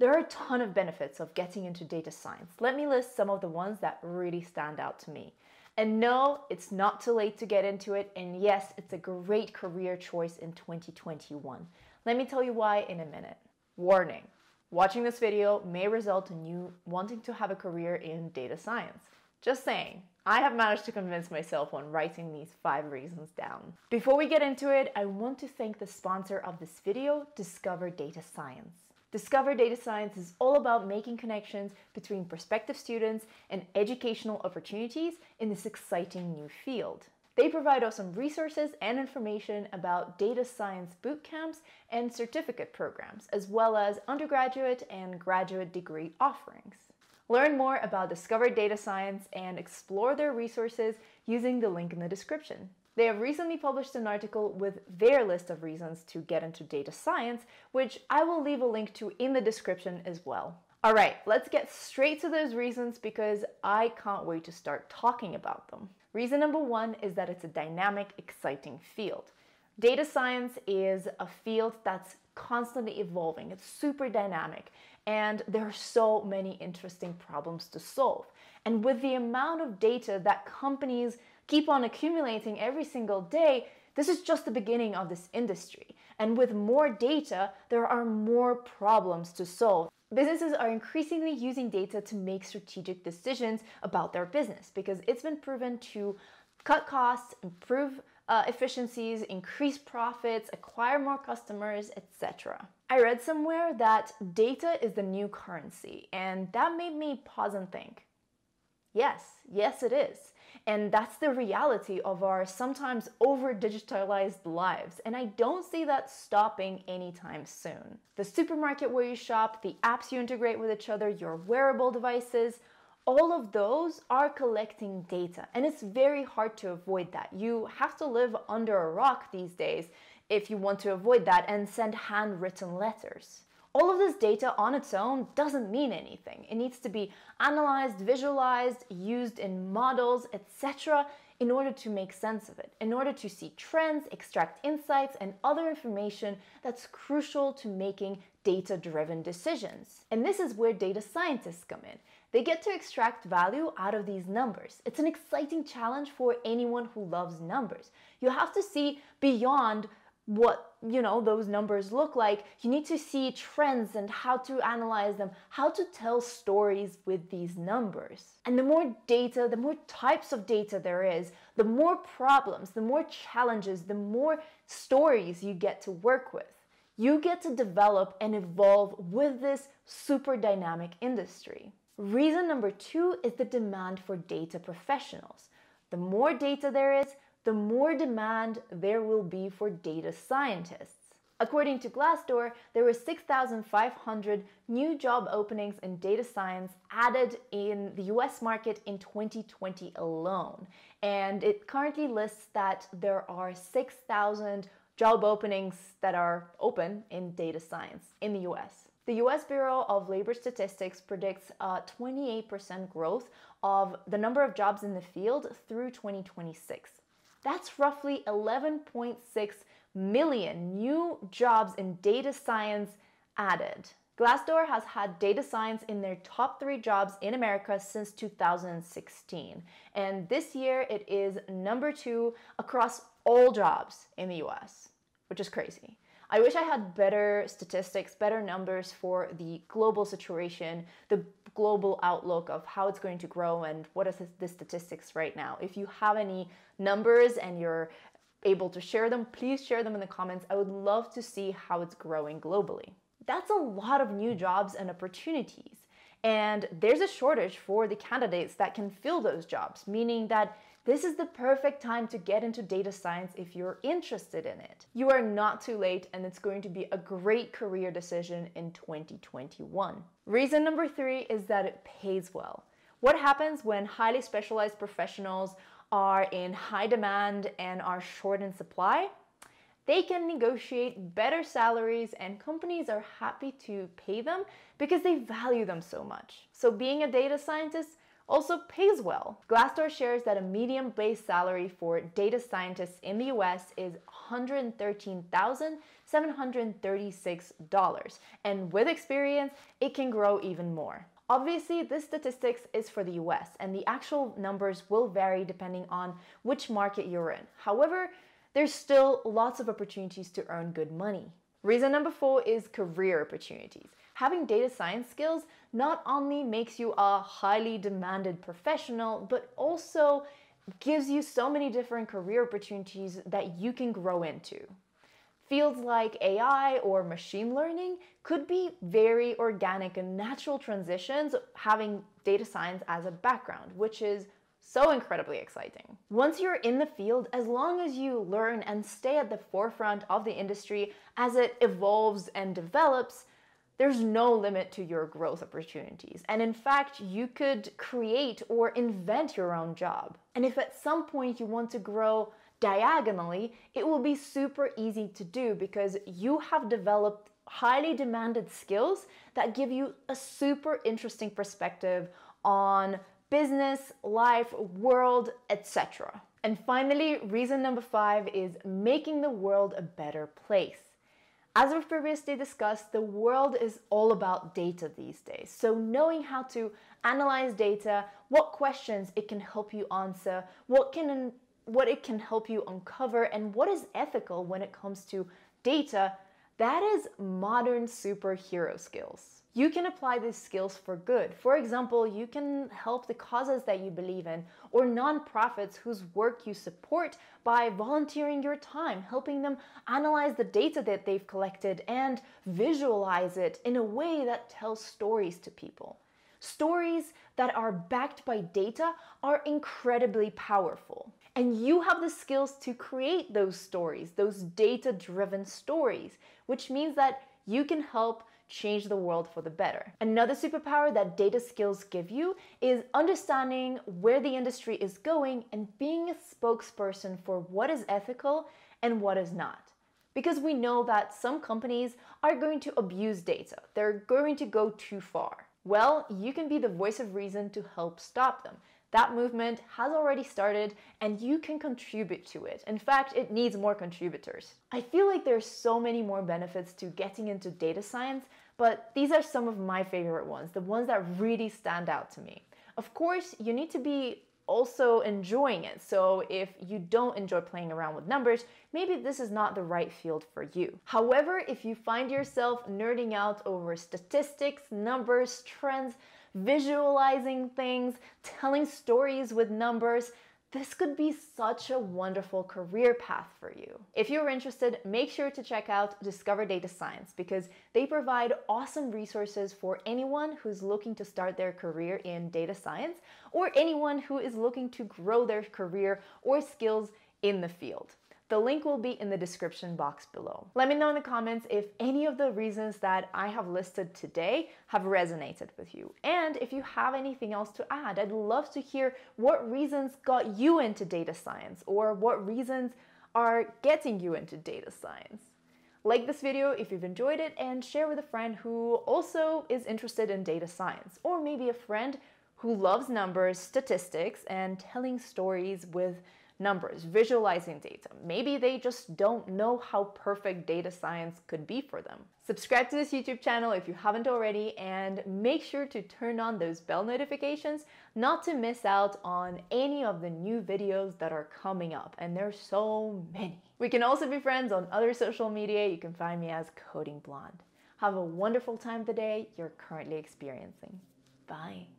There are a ton of benefits of getting into data science. Let me list some of the ones that really stand out to me. And no, it's not too late to get into it. And yes, it's a great career choice in 2021. Let me tell you why in a minute. Warning, watching this video may result in you wanting to have a career in data science. Just saying. I have managed to convince myself on writing these 5 reasons down. Before we get into it, I want to thank the sponsor of this video, Discover Data Science. Discover Data Science is all about making connections between prospective students and educational opportunities in this exciting new field. They provide us some resources and information about data science bootcamps and certificate programs, as well as undergraduate and graduate degree offerings. Learn more about Discover Data Science and explore their resources using the link in the description. They have recently published an article with their list of reasons to get into data science, which I will leave a link to in the description as well. All right, let's get straight to those reasons because I can't wait to start talking about them. Reason number 1 is that it's a dynamic, exciting field. Data science is a field that's constantly evolving. It's super dynamic and there are so many interesting problems to solve. And with the amount of data that companies keep on accumulating every single day, this is just the beginning of this industry. And with more data, there are more problems to solve. Businesses are increasingly using data to make strategic decisions about their business because it's been proven to cut costs, improve efficiencies, increase profits, acquire more customers, etc. I read somewhere that data is the new currency, and that made me pause and think. Yes, it is. And that's the reality of our sometimes over-digitalized lives. And I don't see that stopping anytime soon. The supermarket where you shop, the apps you integrate with each other, your wearable devices, all of those are collecting data, and it's very hard to avoid that. You have to live under a rock these days if you want to avoid that and send handwritten letters. All of this data on its own doesn't mean anything. It needs to be analyzed, visualized, used in models, etc. in order to make sense of it, in order to see trends, extract insights, and other information that's crucial to making data-driven decisions. And this is where data scientists come in. They get to extract value out of these numbers. It's an exciting challenge for anyone who loves numbers. You have to see beyond what those numbers look like. You need to see trends and how to analyze them, how to tell stories with these numbers. And the more data, the more types of data there is, the more problems, the more challenges, the more stories you get to work with. You get to develop and evolve with this super dynamic industry. Reason number 2 is the demand for data professionals. The more data there is, the more demand there will be for data scientists. According to Glassdoor, there were 6,500 new job openings in data science added in the US market in 2020 alone. And it currently lists that there are 6,000 job openings that are open in data science in the US. The US Bureau of Labor Statistics predicts 28% growth of the number of jobs in the field through 2026. That's roughly 11.6 million new jobs in data science added. Glassdoor has had data science in their top 3 jobs in America since 2016. And this year it is number 2 across all jobs in the US, which is crazy. I wish I had better statistics, better numbers for the global situation, the global outlook of how it's going to grow and what is the statistics right now. If you have any numbers and you're able to share them, please share them in the comments. I would love to see how it's growing globally. That's a lot of new jobs and opportunities. And there's a shortage for the candidates that can fill those jobs, meaning that this is the perfect time to get into data science if you're interested in it. You are not too late, and it's going to be a great career decision in 2021. Reason number 3 is that it pays well. What happens when highly specialized professionals are in high demand and are short in supply? They can negotiate better salaries and companies are happy to pay them because they value them so much. So being a data scientist also pays well. Glassdoor shares that a median base salary for data scientists in the US is $113,736, and with experience, it can grow even more. Obviously, this statistics is for the US, and the actual numbers will vary depending on which market you're in. However, there's still lots of opportunities to earn good money. Reason number 4 is career opportunities. Having data science skills not only makes you a highly demanded professional, but also gives you so many different career opportunities that you can grow into. Fields like AI or machine learning could be very organic and natural transitions having data science as a background, which is so incredibly exciting. Once you're in the field, as long as you learn and stay at the forefront of the industry as it evolves and develops, there's no limit to your growth opportunities. And in fact, you could create or invent your own job. And if at some point you want to grow diagonally, it will be super easy to do because you have developed highly demanded skills that give you a super interesting perspective on business, life, world, etc. And finally, reason number 5 is making the world a better place. As we've previously discussed, the world is all about data these days. So knowing how to analyze data, what questions it can help you answer, what it can help you uncover, and what is ethical when it comes to data, that is modern superhero skills. You can apply these skills for good. For example, you can help the causes that you believe in or nonprofits whose work you support by volunteering your time, helping them analyze the data that they've collected and visualize it in a way that tells stories to people. Stories that are backed by data are incredibly powerful. And you have the skills to create those stories, those data-driven stories, which means that you can help change the world for the better. Another superpower that data skills give you is understanding where the industry is going and being a spokesperson for what is ethical and what is not. Because we know that some companies are going to abuse data. They're going to go too far. Well, you can be the voice of reason to help stop them. That movement has already started and you can contribute to it. In fact, it needs more contributors. I feel like there's so many more benefits to getting into data science, but these are some of my favorite ones, the ones that really stand out to me. Of course, you need to be also enjoying it. So if you don't enjoy playing around with numbers, maybe this is not the right field for you. However, if you find yourself nerding out over statistics, numbers, trends, visualizing things, telling stories with numbers, this could be such a wonderful career path for you. If you're interested, make sure to check out Discover Data Science because they provide awesome resources for anyone who's looking to start their career in data science or anyone who is looking to grow their career or skills in the field. The link will be in the description box below. Let me know in the comments if any of the reasons that I have listed today have resonated with you. And if you have anything else to add, I'd love to hear what reasons got you into data science or what reasons are getting you into data science. Like this video if you've enjoyed it and share with a friend who also is interested in data science, or maybe a friend who loves numbers, statistics, and telling stories with numbers, visualizing data. Maybe they just don't know how perfect data science could be for them. Subscribe to this YouTube channel if you haven't already, and make sure to turn on those bell notifications not to miss out on any of the new videos that are coming up, and there's so many. We can also be friends on other social media. You can find me as CodingBlonde. Have a wonderful time today you're currently experiencing. Bye.